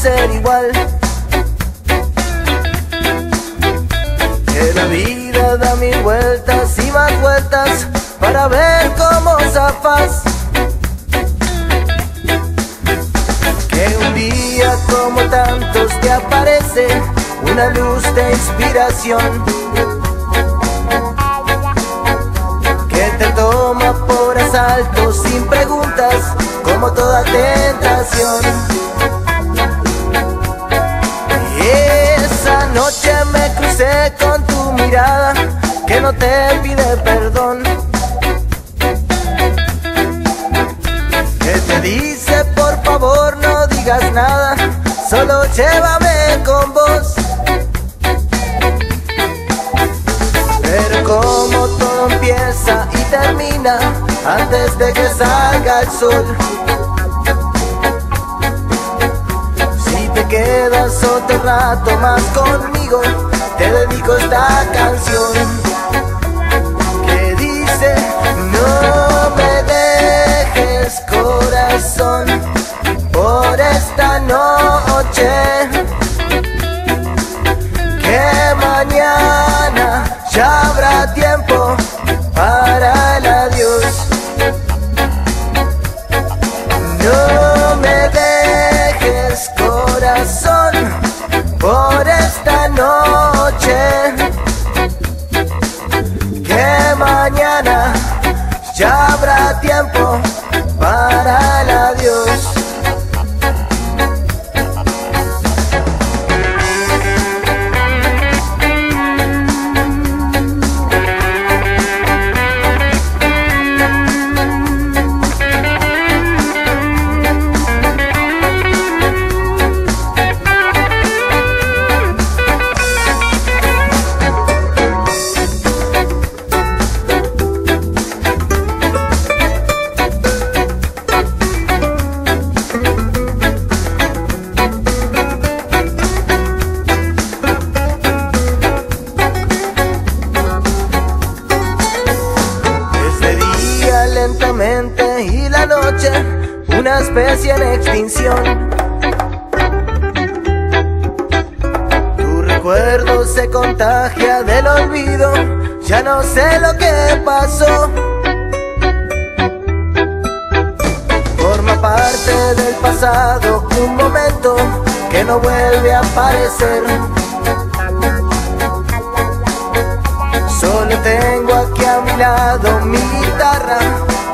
ser igual. Que la vida da mil vueltas y más vueltas para ver cómo zafas. Que un día como tantos te aparece una luz de inspiración, que te toma por asalto sin preguntas, como toda tentación. Esa noche me crucé con tu mirada que no te pide perdón, que te dice por favor no digas nada, solo llévame con vos. Pero como todo empieza y termina antes de que salga el sol. Si te quedas otro rato más conmigo, te dedico esta canción que dice: no me dejes, corazón, por esta noche, que mañana ya habrá tiempo para el adiós. No me dejes, corazón, por esta noche, que mañana ya habrá tiempo para el adiós. Y la noche, una especie en extinción. Tu recuerdo se contagia del olvido, ya no sé lo que pasó. Forma parte del pasado un momento que no vuelve a aparecer. Solo tengo aquí a mi lado mi guitarra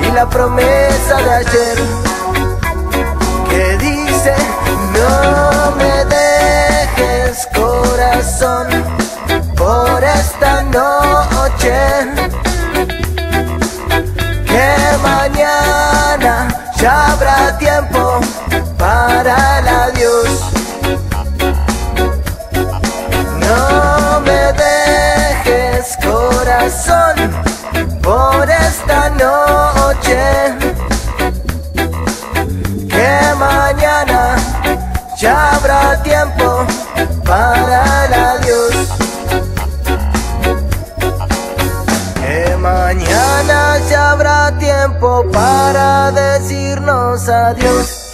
y la promesa de ayer que dice: no me dejes, corazón, por esta noche, que mañana ya habrá tiempo para el adiós. No me dejes, corazón, por esta noche, que mañana ya habrá tiempo para el adiós. Que mañana ya habrá tiempo para decirnos adiós.